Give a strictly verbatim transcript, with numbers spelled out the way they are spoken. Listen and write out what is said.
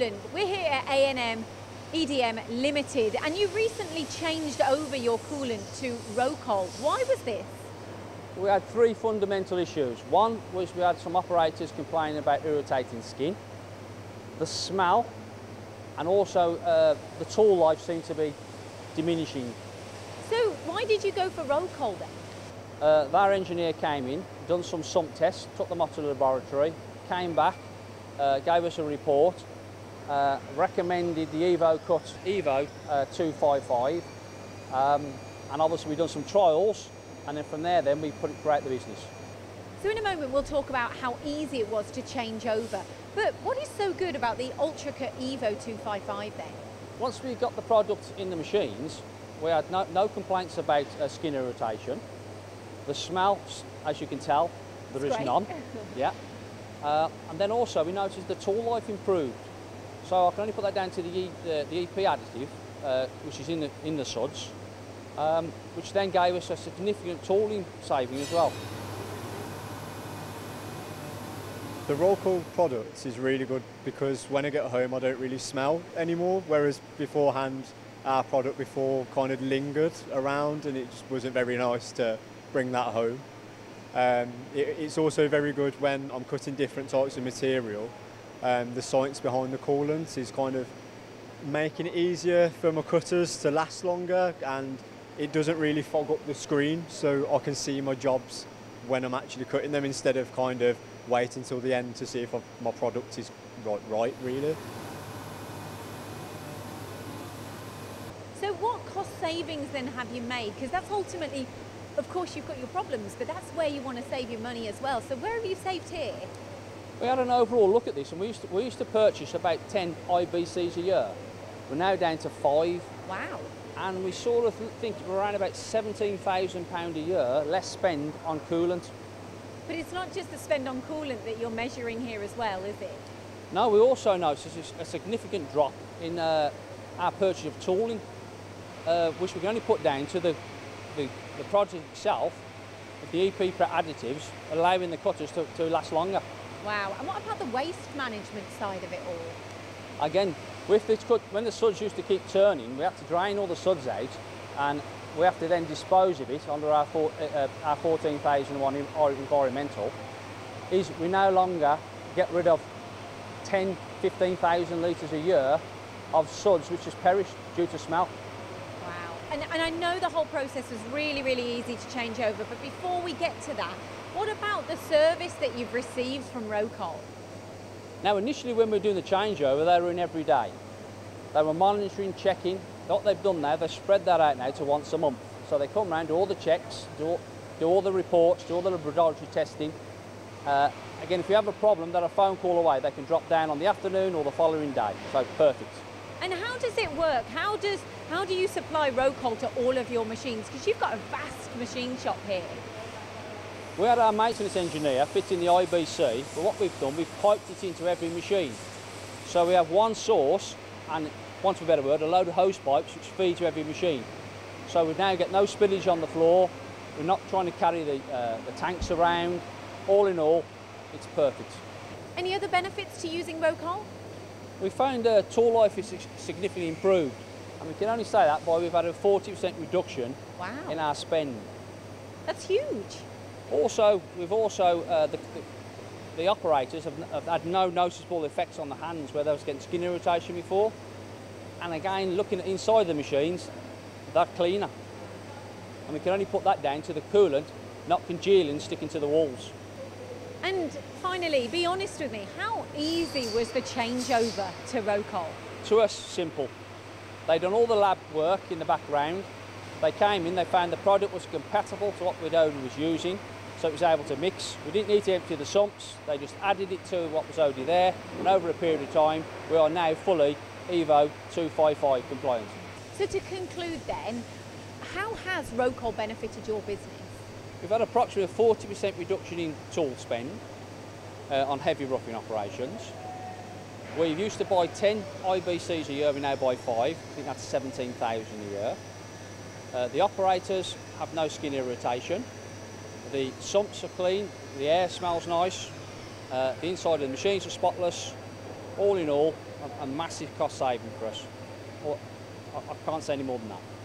Roland, we're here at A and M E D M Limited, and you recently changed over your coolant to Rocol. Why was this? We had three fundamental issues. One was we had some operators complaining about irritating skin, the smell, and also uh, the tool life seemed to be diminishing. So why did you go for Rocol then? Uh, our engineer came in, done some sump tests, took them off to the laboratory, came back, uh, gave us a report, uh, recommended the UltraCut Evo uh, two five five, um, and obviously we've done some trials, and then from there then we put it throughout the business. So in a moment we'll talk about how easy it was to change over, but what is so good about the UltraCut Evo two five five then? Once we got the product in the machines, we had no, no complaints about uh, skin irritation. The smell, as you can tell, there is none. Yeah. Uh, and then also we noticed the tool life improved. So I can only put that down to the, e, the, the E P additive, uh, which is in the, in the suds, um, which then gave us a significant tooling saving as well. The Rocol product is really good because when I get home I don't really smell anymore, whereas beforehand our product before kind of lingered around and it just wasn't very nice to bring that home. Um, it, it's also very good when I'm cutting different types of material. Um, the science behind the coolant is kind of making it easier for my cutters to last longer, and it doesn't really fog up the screen, so I can see my jobs when I'm actually cutting them instead of kind of waiting till the end to see if I've, my product is right, right really. So what cost savings then have you made? Because that's ultimately, of course you've got your problems, but that's where you want to save your money as well. So where have you saved here? We had an overall look at this, and we used to, we used to purchase about ten I B Cs a year. We're now down to five. Wow. And we sort of think we're around about seventeen thousand pounds a year less spend on coolant. But it's not just the spend on coolant that you're measuring here as well, is it? No, we also noticed a significant drop in uh, our purchase of tooling, uh, which we can only put down to the The, the product itself, the E P additives, allowing the cutters to, to last longer. Wow, and what about the waste management side of it all? Again, with this cut, when the suds used to keep turning, we had to drain all the suds out, and we have to then dispose of it under our, four, uh, our fourteen thousand one environmental, is we no longer get rid of ten, fifteen thousand litres a year of suds which has perished due to smell. And, and I know the whole process was really, really easy to change over, but before we get to that, what about the service that you've received from Rocol? Now, initially when we were doing the changeover, they were in every day. They were monitoring, checking. What they've done now, they've spread that out now to once a month. So they come round, do all the checks, do all, do all the reports, do all the laboratory testing. Uh, again, if you have a problem, they're a phone call away. They can drop down on the afternoon or the following day. So perfect. And how does it work? How does how do you supply Rocol to all of your machines? Because you've got a vast machine shop here. We had our maintenance engineer fitting the I B C, but what we've done, we've piped it into every machine. So we have one source and, once for a better word, a load of hose pipes which feed to every machine. So we now get no spillage on the floor. We're not trying to carry the, uh, the tanks around. All in all, it's perfect. Any other benefits to using Rocol? We found uh, tool life is significantly improved, and we can only say that by we've had a forty percent reduction wow. in our spend. That's huge. Also, we've also, uh, the, the, the operators have, have had no noticeable effects on the hands where they was getting skin irritation before. And again, looking at inside the machines, they're cleaner. And we can only put that down to the coolant not congealing, sticking to the walls. And finally, be honest with me, how easy was the changeover to Rocol? To us, simple. They'd done all the lab work in the background. They came in, they found the product was compatible to what we'd already was using, so it was able to mix. We didn't need to empty the sumps, they just added it to what was already there, and over a period of time, we are now fully Evo two five five compliant. So to conclude then, how has Rocol benefited your business? We've had approximately a forty percent reduction in tool spend uh, on heavy roughing operations. We used to buy ten I B Cs a year, we now buy five. I think that's seventeen thousand a year. Uh, the operators have no skin irritation. The sumps are clean, the air smells nice, uh, the inside of the machines are spotless. all in all, a, a massive cost saving for us. Well, I, I can't say any more than that.